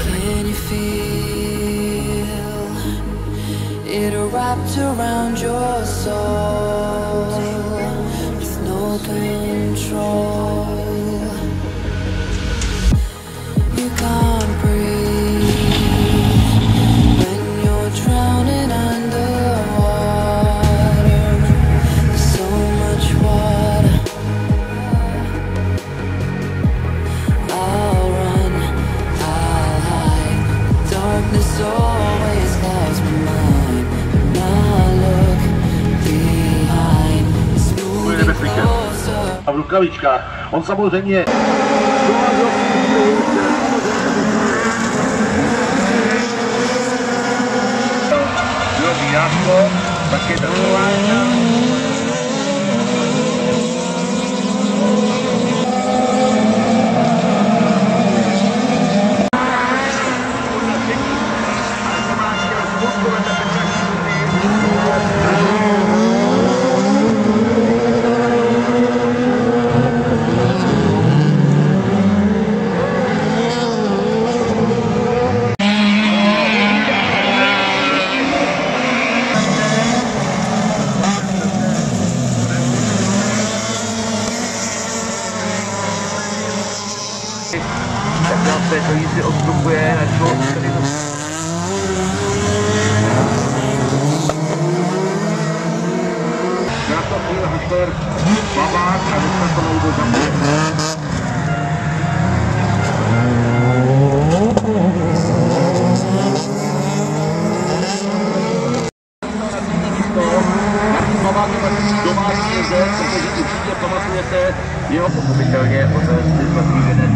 Can you feel it wrapped around your soul with no control? You can't breathe when you're drowning underwater. There's so much water. I'll run, I'll hide. Darkness always clouds my mind. When I look behind, it's moving closer. A w rukawiczkach. On samozřejmě. Paket ruláňa. Tak nám v této jízdy odstupuje na člověk, který to... Já to byl Hitler, babák a vystavenou do zaměstnání. Jo, pochopitelně pořádně zlatý věnec.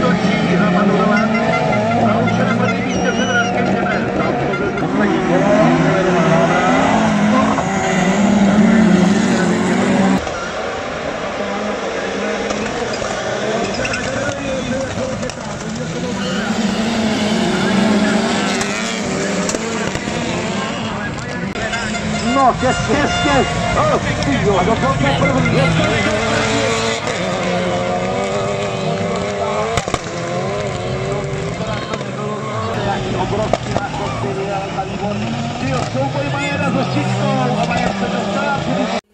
Točí a manuelá a už je na první místě před rázkem žene. Poslední kolo. Yes. Oh, ty jo, dokonce první. Taký obrovský nákopěný, ale na výborný. Ty jo, souboj má jedna s hoštičkou a má jak se dostala při...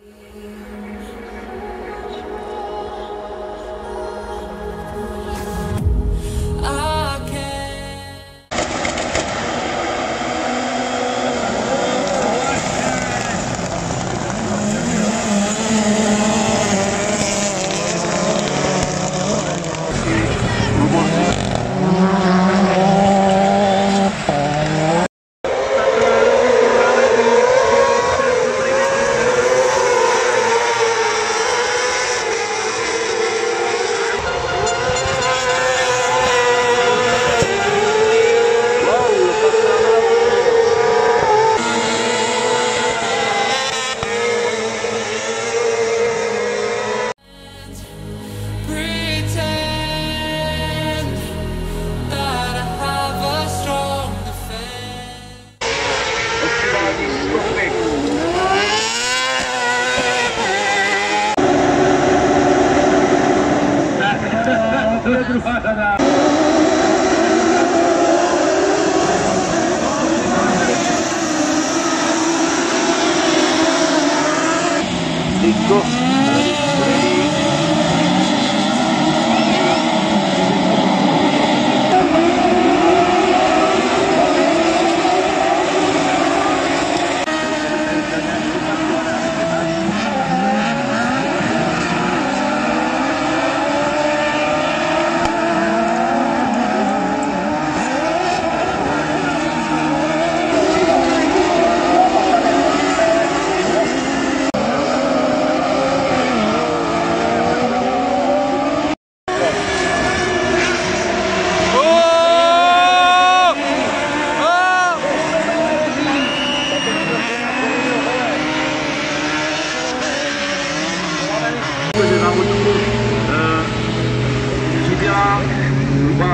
1,5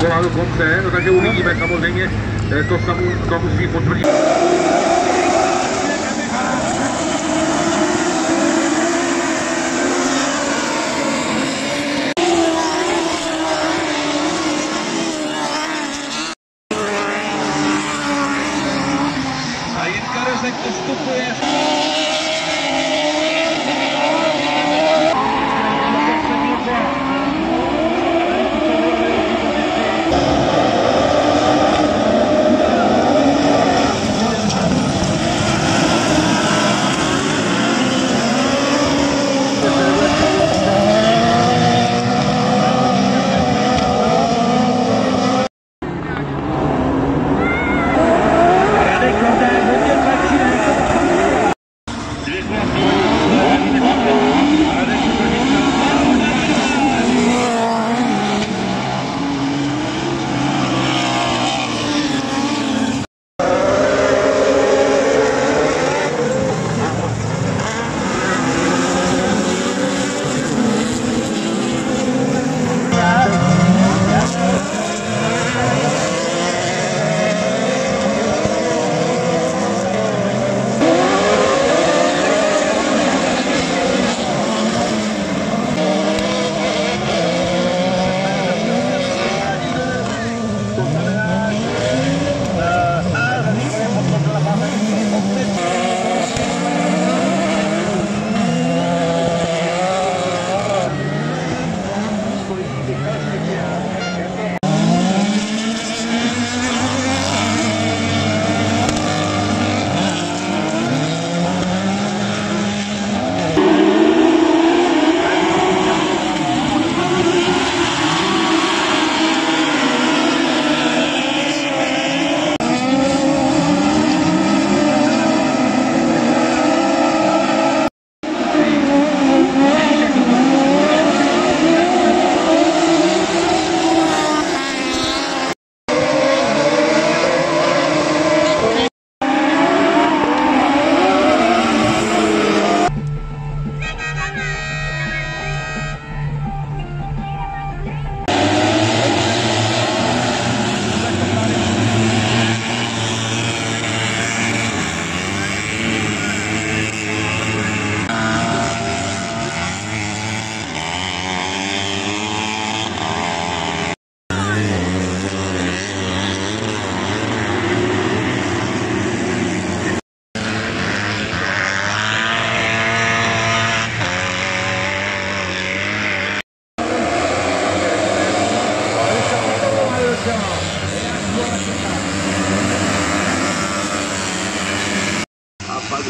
kola do konce, no takže uvidíme samozřejmě, to musí potvrdit.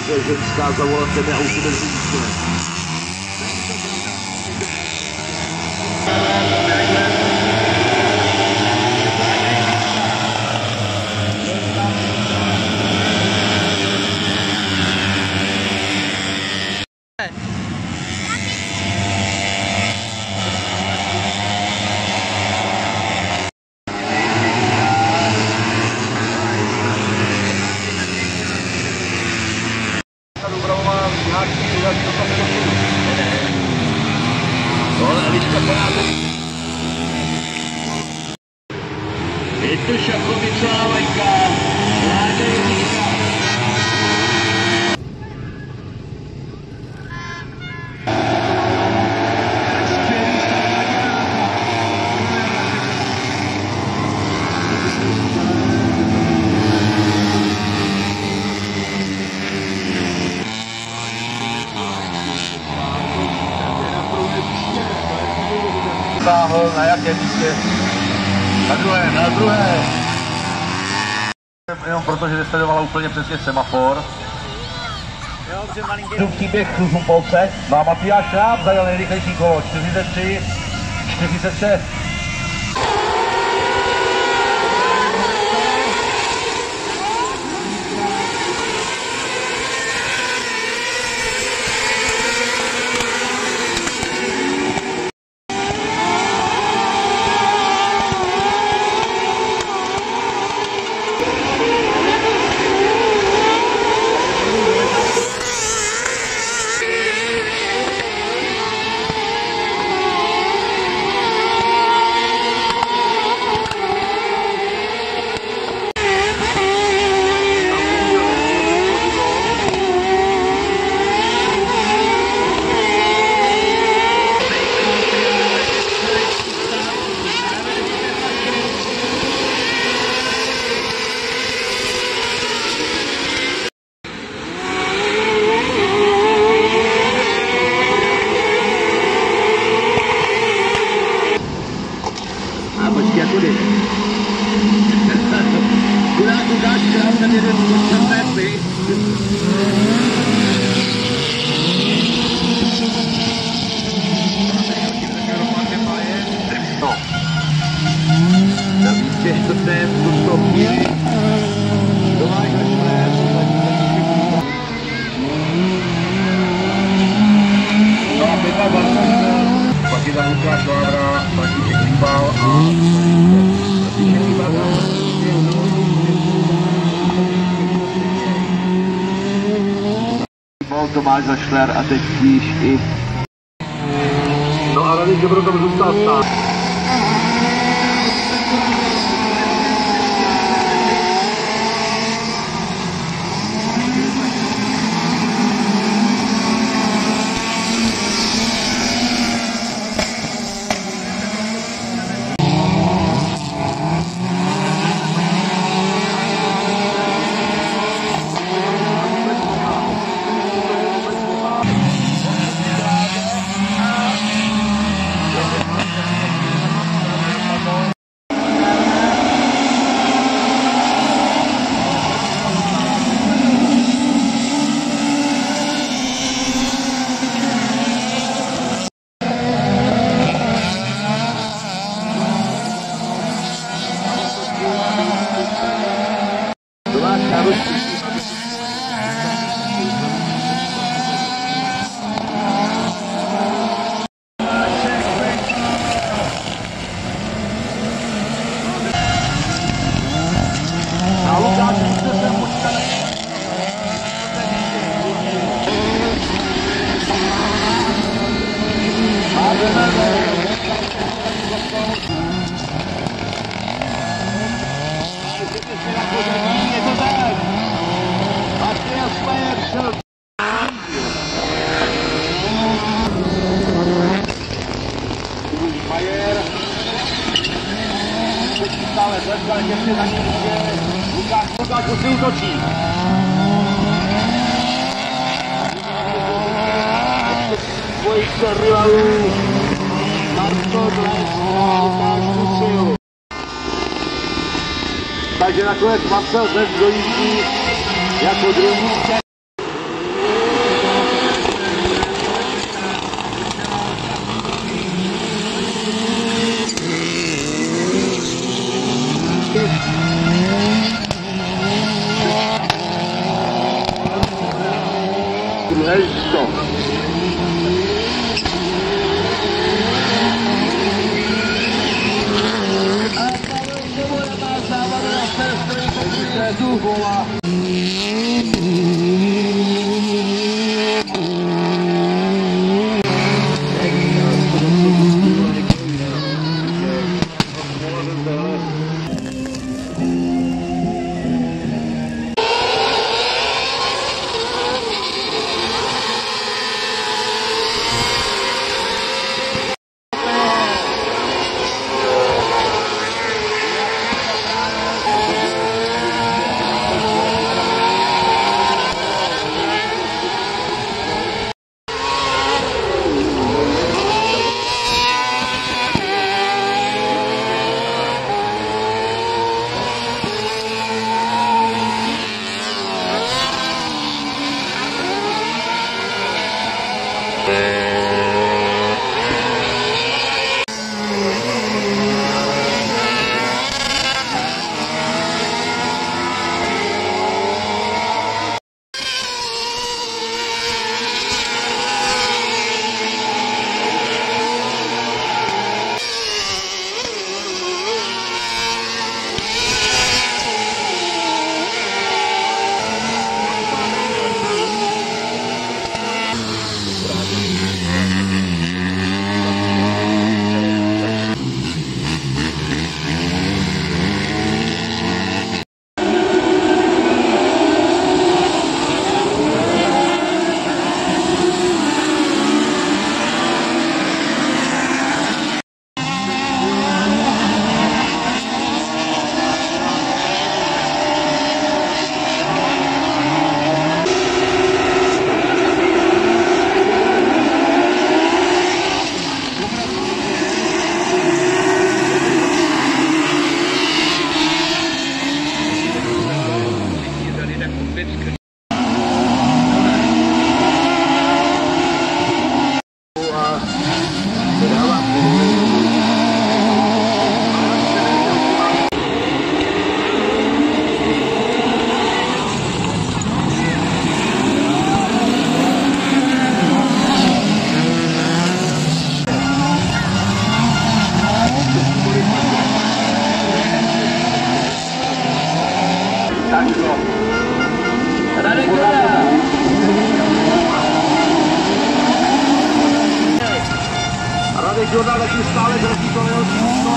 Takže ženská zavolat tebe a už budeš zůstat. Je to šachovicová vlajka, nádejníka. Záhol na jaké místě? Na druhé, na druhé! Jenom proto, že nesledovala úplně přesně semafor. V příběh z Humpolce má Matyáš Šráb zajel nejrychlejší kolo 43, 46. ten jeden způsobí. Na místě čtvrté způsobí. No a byla vlastně. Pak je tam Lukáš Vávra, Matíček Líbal a... Tomáš Zašler a teď víš i... No a Radek Dobro tam zůstal stát. Takže nakonec Marcel dnes dojíždí jako druhý. Boa. Radek Jordan taky stále drží to jeho smůno.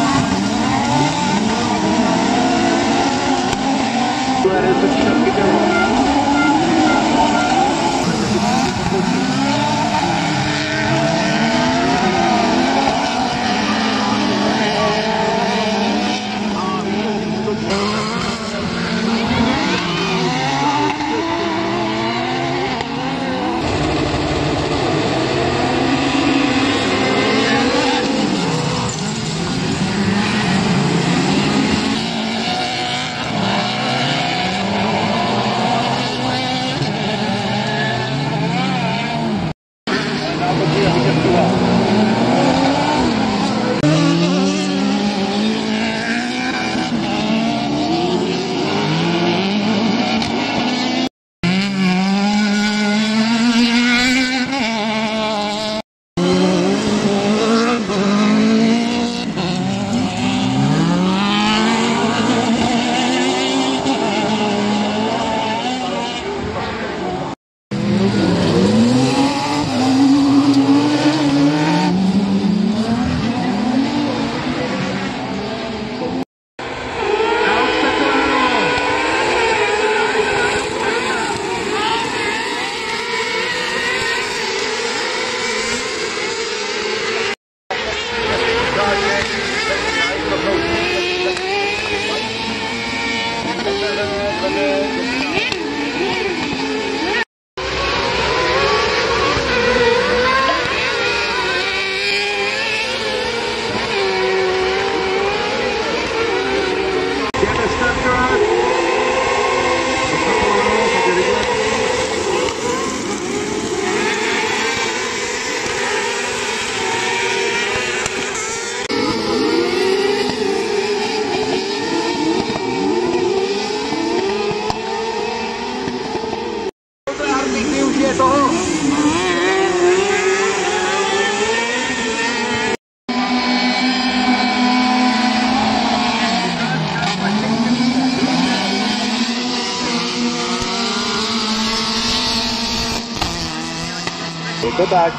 Je to tak.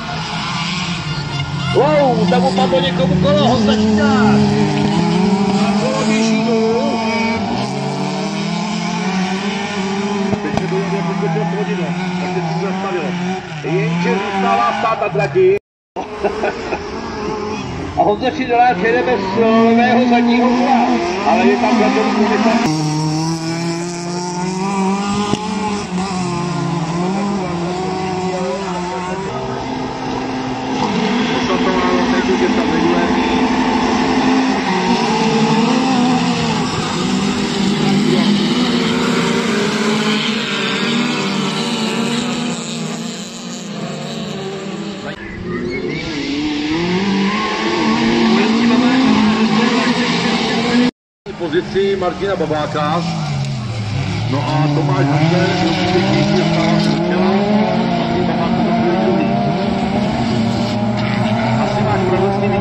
Wow, tam upadlo někomu kolo, hostačka. Kolo běží dolů. Teď se důležitě poskočil hodinu, takže se zastavilo. Jenže zůstává stát na trati. A Honza Šidela přijede bez levého zadního kola, ale je tam zlatový výsledek. Pozici Martina Babáka. No a Tomáš Hrčka do třetí stává Hrčela. Martin Babák to první. Asi máš pravdu s nimi.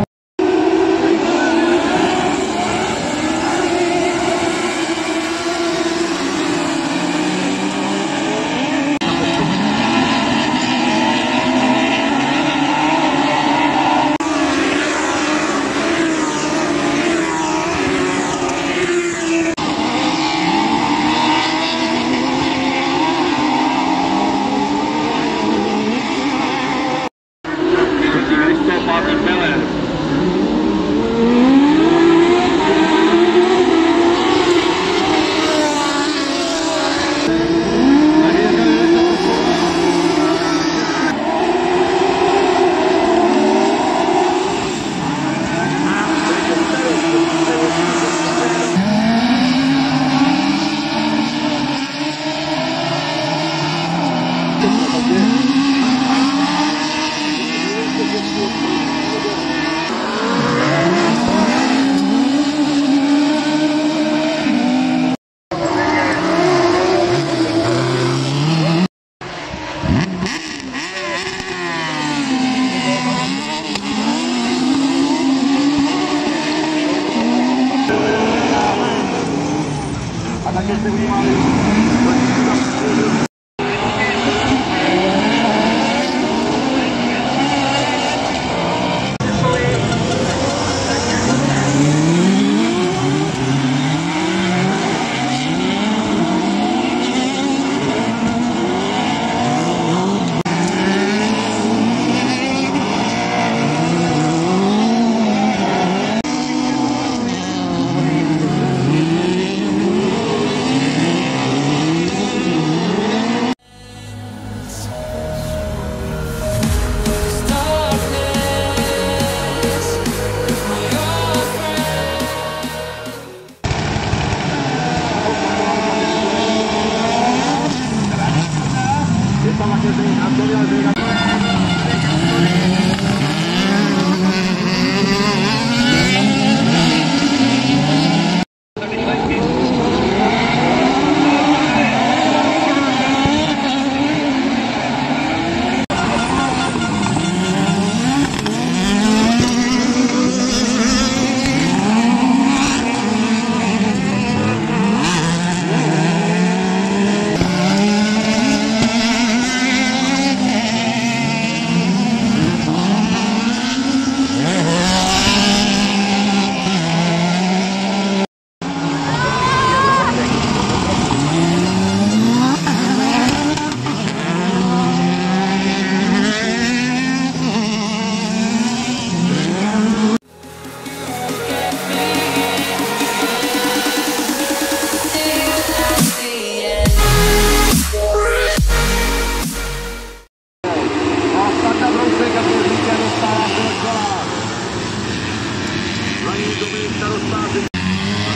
mají už dobrý starostáři.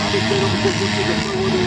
Aby se jenom pokusit do provodu.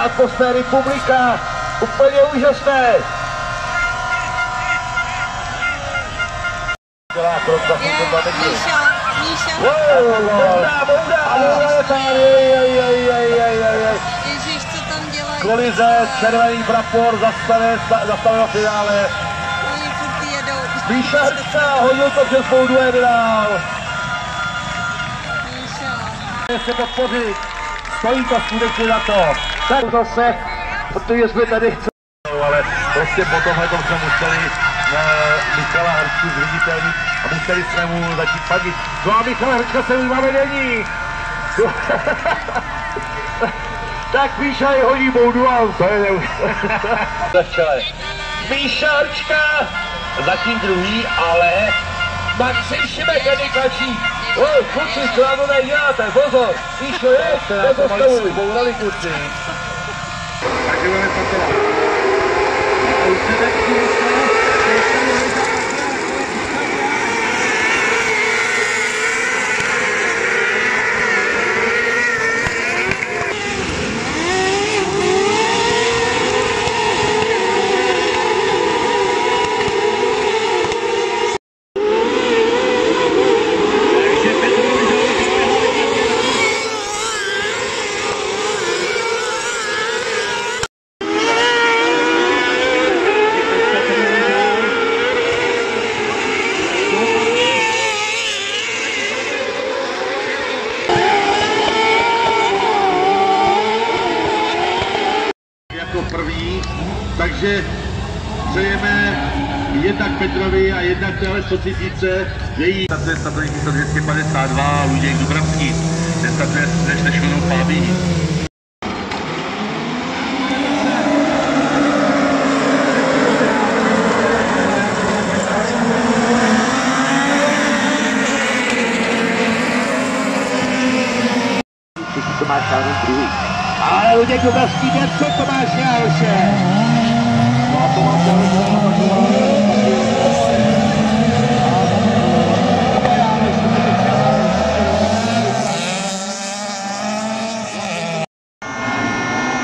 Atmosféry publika, úplně úžasné. Ježíš, co tam dělají? Kolize, červený prapor, zastavila finále. Oni furt jedou. Míša Hrčka hodil to přes svou duel dál. Se podpořit, stojí to skutečně za to. Tak zase, protože jsme tady chceli, ale prostě po tomhletom jsme museli Michala Hrčku zviditelnit a museli jsme mu začít padit. No a Míša Hrčka se máme není. Tak Míša je hodí boudu a to je neuvěřitelné. Míša Hrčka zatím druhý, ale Maxim Šimek je nejkladší. Oj, kluci, co vám to neděláte, pozor, Míšo, je, to zastavuj. Bourali kluci. Takže budeme pokračovat. Takže přejeme jednak Petrovi a jednak téhle socitice, její startuje 252 Luděk Dubravský, startuje s nešlenou Fábí. Všichni to máš ráno druhý, ale Luděk Dubravský jde, co to máš ráno.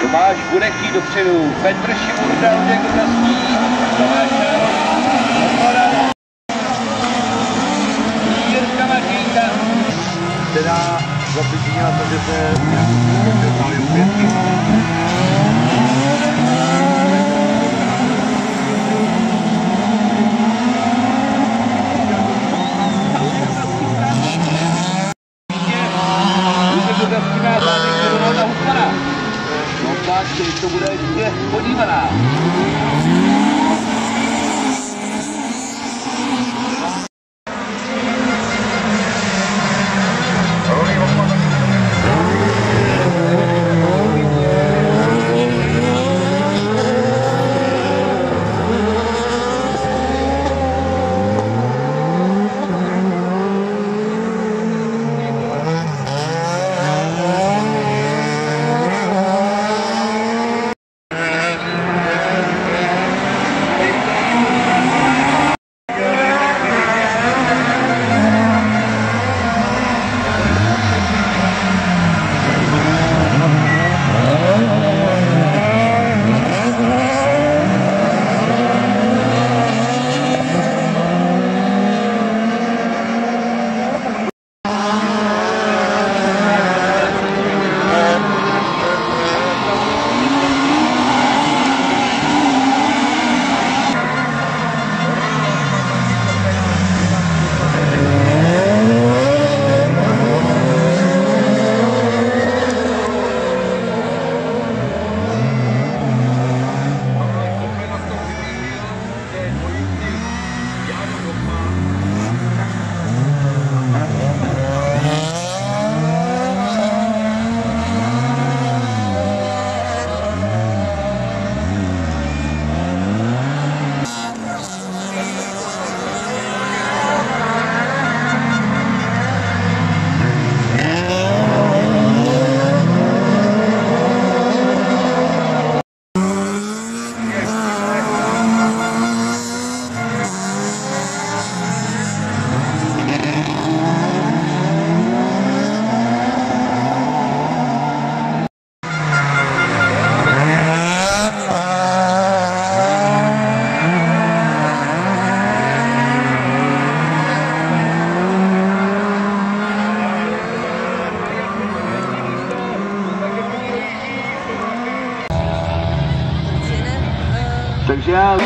Tomáš Bureký dopředu, Petr Šimurda, Luděk Dubravský, Tomáš Bureký, Jirka Matějka, která zapříčinila to, že se dostali opět. To bude ještě podívaná. Takže já...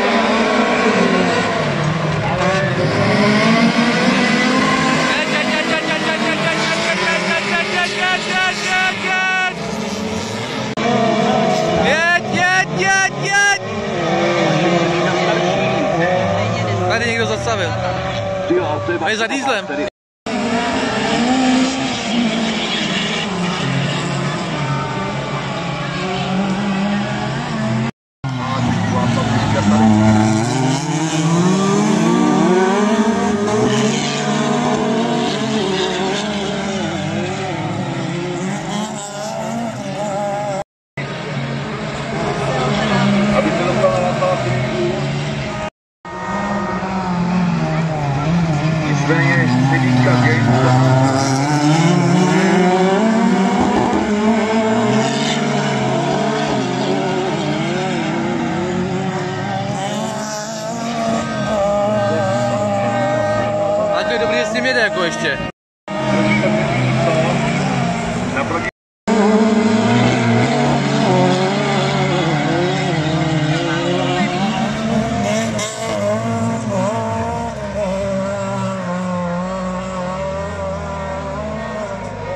Tady někdo zastavil. A je za dýzlem.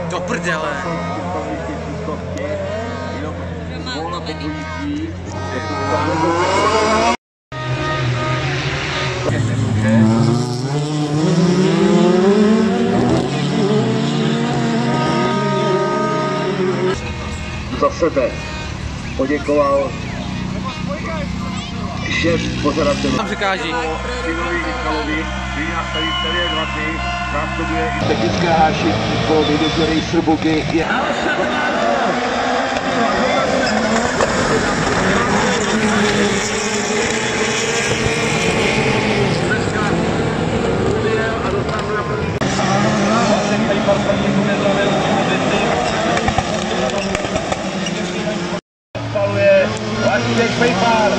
Do prdele. Za sebe poděkoval šéf pořadatelů. Tam překáží. Technická hášení po vydědělej srbuky. Spaluje Luděk Pejpár.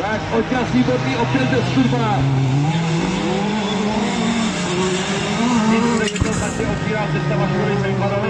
Tak odčasný bodný opět do skurva. Nic se vytvořil, se opírá sestava Šurice Vypadový.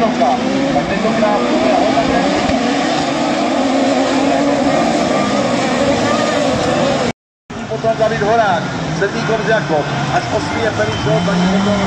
široká, tak tentokrát potom David Horák, sedmý Korz Jakob, až osmý je Felix Holt, ani potom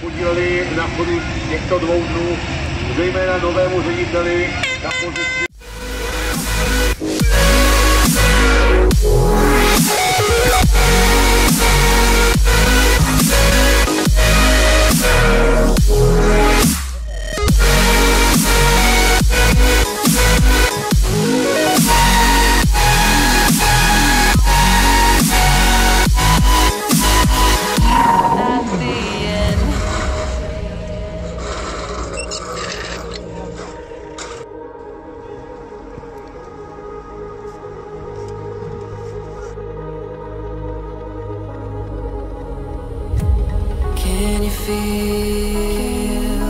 podíleli na chodu těchto dvou dnů, zejména novému řediteli na pozici. Feel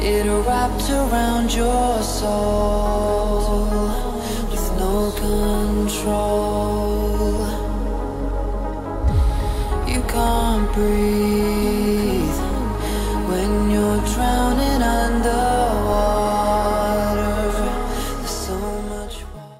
it wrapped around your soul with no control. You can't breathe when you're drowning.